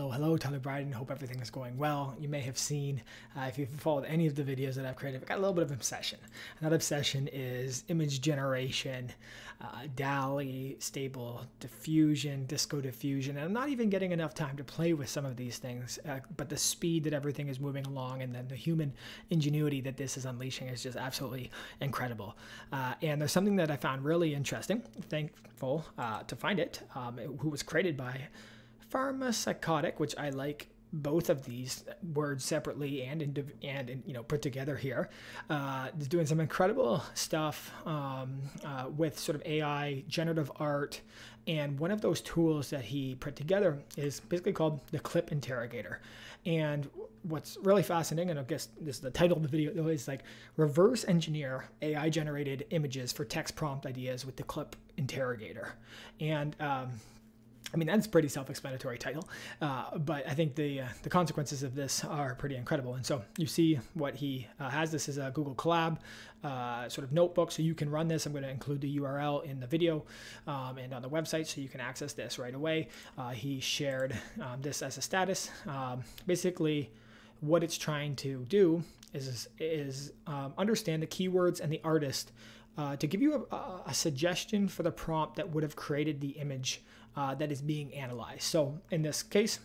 Hello, Tyler Bryden. Hope everything is going well. You may have seen, if you've followed any of the videos that I've created, I've got a little bit of obsession. And that obsession is image generation, DALL-E, Stable Diffusion, Disco Diffusion. And I'm not even getting enough time to play with some of these things, but the speed that everything is moving along and then the human ingenuity that this is unleashing is just absolutely incredible. And there's something that I found really interesting, thankful to find it, who was created by Pharmapsychotic, which I like both of these words separately and you know, put together here, is doing some incredible stuff with sort of AI, generative art, and one of those tools that he put together is basically called the CLIP Interrogator. And what's really fascinating, and I guess this is the title of the video, though, is like reverse engineer AI-generated images for text prompt ideas with the CLIP Interrogator, and I mean, that's a pretty self-explanatory title, but I think the consequences of this are pretty incredible. And so you see what he has. This is a Google Colab sort of notebook, so you can run this. I'm going to include the URL in the video and on the website, so you can access this right away. He shared this as a status. Basically, what it's trying to do is understand the keywords and the artist to give you a suggestion for the prompt that would have created the image that is being analyzed. So in this case,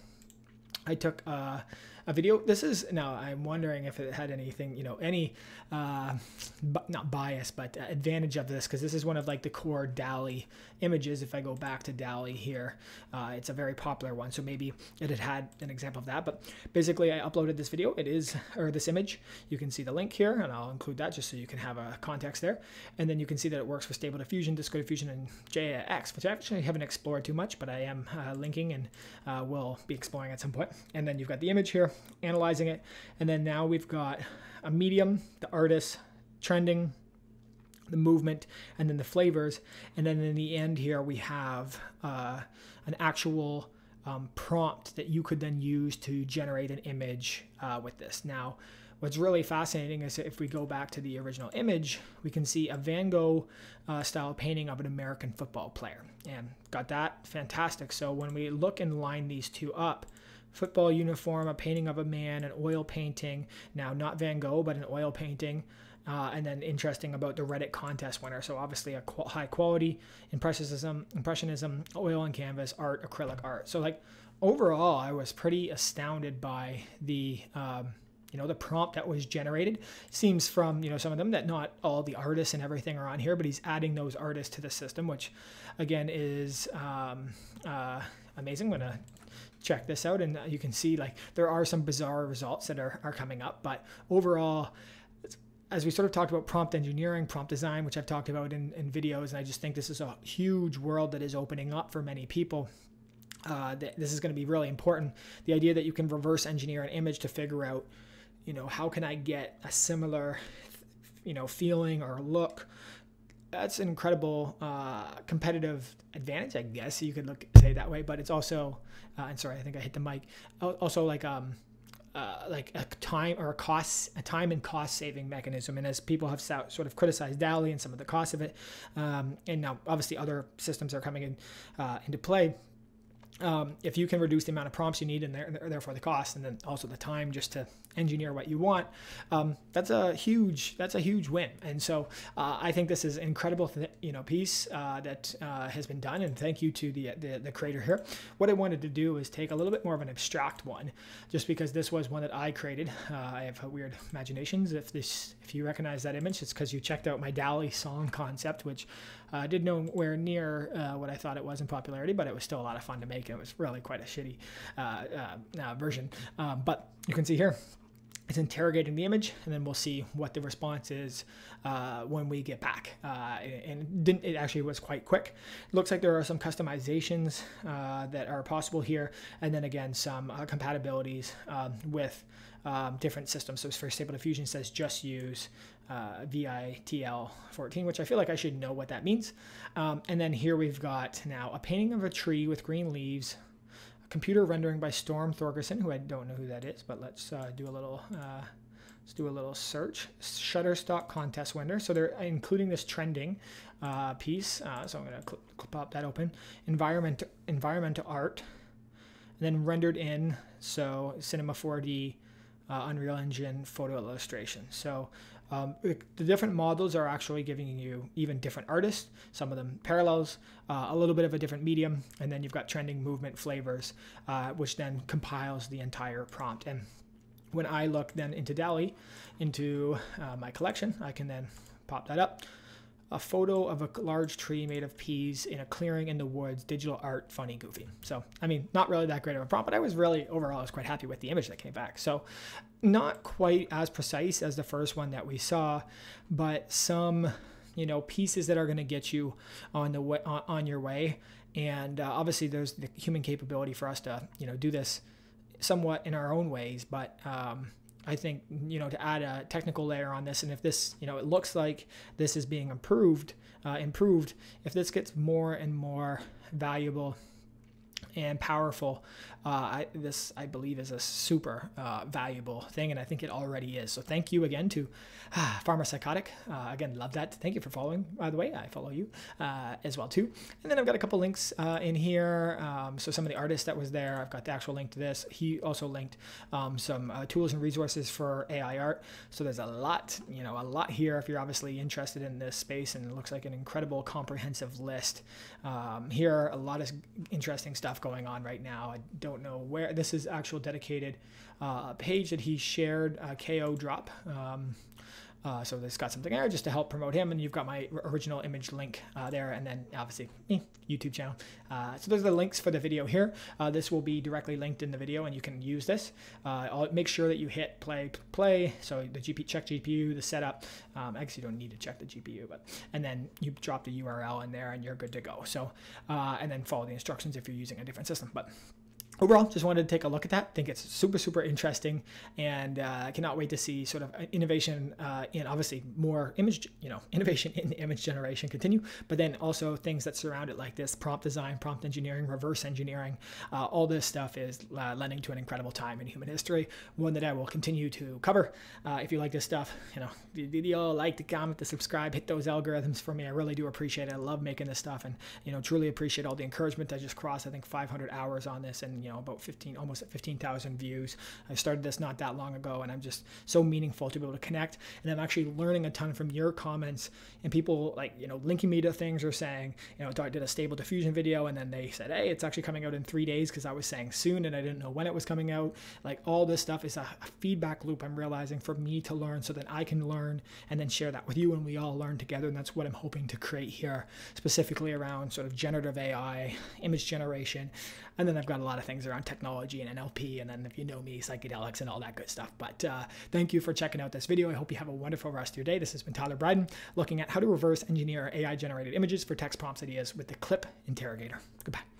I took a video. This is, now I'm wondering if it had anything, you know, any not bias, but advantage of this, because this is one of like the core DALL-E images. If I go back to DALL-E here, it's a very popular one, so maybe it had an example of that. But basically, I uploaded this video. It is, or this image. You can see the link here, and I'll include that just so you can have a context there. And then you can see that it works for Stable Diffusion, Disco Diffusion, and JX, which I actually haven't explored too much, but I am linking and will be exploring at some point. And then you've got the image here, analyzing it, and then now we've got a medium, the artist, trending, the movement, and then the flavors, and then in the end here we have an actual prompt that you could then use to generate an image with this. Now, what's really fascinating is if we go back to the original image, we can see a Van Gogh style painting of an American football player, and got that, fantastic. So when we look and line these two up, football uniform, a painting of a man, an oil painting, now not Van Gogh, but an oil painting, and then interesting about the Reddit contest winner. So obviously a high quality, impressionism, oil and canvas, art, acrylic art. So like overall, I was pretty astounded by the, you know, the prompt that was generated. Seems from, you know, some of them that not all the artists and everything are on here, but he's adding those artists to the system, which again is amazing. I'm gonna check this out, and you can see like there are some bizarre results that are coming up, but overall, as we sort of talked about prompt engineering, prompt design, which I've talked about in videos, and I just think this is a huge world that is opening up for many people. This is going to be really important. The idea that you can reverse engineer an image to figure out, you know, how can I get a similar, you know, feeling or look? That's an incredible competitive advantage, I guess you could say that way. But it's also, and sorry, I think I hit the mic. Also, like a time or a time and cost saving mechanism. And as people have sort of criticized DALL-E and some of the cost of it, and now obviously other systems are coming in into play. If you can reduce the amount of prompts you need and therefore the cost, and then also the time just to engineer what you want, that's a huge win. And so I think this is an incredible piece that has been done, and thank you to the creator here. What I wanted to do is take a little bit more of an abstract one, just because this was one that I created. I have weird imaginations. If you recognize that image, it's because you checked out my DALL-E song concept, which did nowhere near what I thought it was in popularity, but it was still a lot of fun to make. It was really quite a shitty version, but you can see here it's interrogating the image, and then we'll see what the response is when we get back. It actually was quite quick. It looks like there are some customizations that are possible here, and then again some compatibilities with different systems. So for Stable Diffusion, it says just use ViT-L14, which I feel like I should know what that means. And then here we've got now a painting of a tree with green leaves, computer rendering by Storm Thorgerson, who I don't know who that is, but let's do a little search. Shutterstock contest winner. So they're including this trending piece. So I'm gonna pop that open. Environmental art. and then rendered in, so Cinema 4D, Unreal Engine, photo illustration. So the different models are actually giving you even different artists, some of them parallels, a little bit of a different medium, and then you've got trending movement flavors, which then compiles the entire prompt. And when I look then into DALL-E, into my collection, I can then pop that up. A photo of a large tree made of peas in a clearing in the woods, digital art, funny, goofy. So, I mean, not really that great of a prompt, but I was really, overall, I was quite happy with the image that came back. So, not quite as precise as the first one that we saw, but some, you know, pieces that are going to get you on the way, on your way. And obviously, there's the human capability for us to, you know, do this somewhat in our own ways, but I think, you know, to add a technical layer on this, and if this, you know, it looks like this is being improved, if this gets more and more valuable and powerful, this, I believe, is a super valuable thing, and I think it already is. So thank you again to Pharmapsychotic. Again, love that. Thank you for following, by the way. I follow you as well, too. And then I've got a couple links in here. So some of the artists that was there, I've got the actual link to this. He also linked some tools and resources for AI art. So there's a lot, you know, a lot here if you're obviously interested in this space, and it looks like an incredible comprehensive list. Here are a lot of interesting stuff going on right now. I don't know where this is, actual dedicated page that he shared, KO drop. So this got something there just to help promote him, and you've got my original image link there, and then obviously YouTube channel. So those are the links for the video here. This will be directly linked in the video, and you can use this. I'll make sure that you hit play. So the check GPU, the setup. Actually, you don't need to check the GPU, but and then you drop the URL in there, and you're good to go. So and then follow the instructions if you're using a different system, but. Overall, just wanted to take a look at that. I think it's super, super interesting, and I cannot wait to see sort of innovation in obviously more image, you know, innovation in image generation continue, but then also things that surround it like this, prompt design, prompt engineering, reverse engineering, all this stuff is lending to an incredible time in human history, one that I will continue to cover. If you like this stuff, you know, the like, the comment, the subscribe, hit those algorithms for me. I really do appreciate it. I love making this stuff, and, you know, truly appreciate all the encouragement. I just crossed, I think, 500 hours on this, and, you know, about 15, almost at 15,000 views. I started this not that long ago, and I'm just so meaningful to be able to connect. And I'm actually learning a ton from your comments and people, like, you know, linking me to things or saying, you know, I did a Stable Diffusion video, and then they said, hey, it's actually coming out in 3 days because I was saying soon and I didn't know when it was coming out. Like, all this stuff is a feedback loop I'm realizing for me to learn so that I can learn and then share that with you, and we all learn together. And that's what I'm hoping to create here, specifically around sort of generative AI, image generation. And then I've got a lot of things around technology and NLP, and then, if you know me, psychedelics and all that good stuff. But thank you for checking out this video. I hope you have a wonderful rest of your day. This has been Tyler Bryden, looking at how to reverse engineer AI generated images for text prompts ideas with the CLIP Interrogator. Goodbye.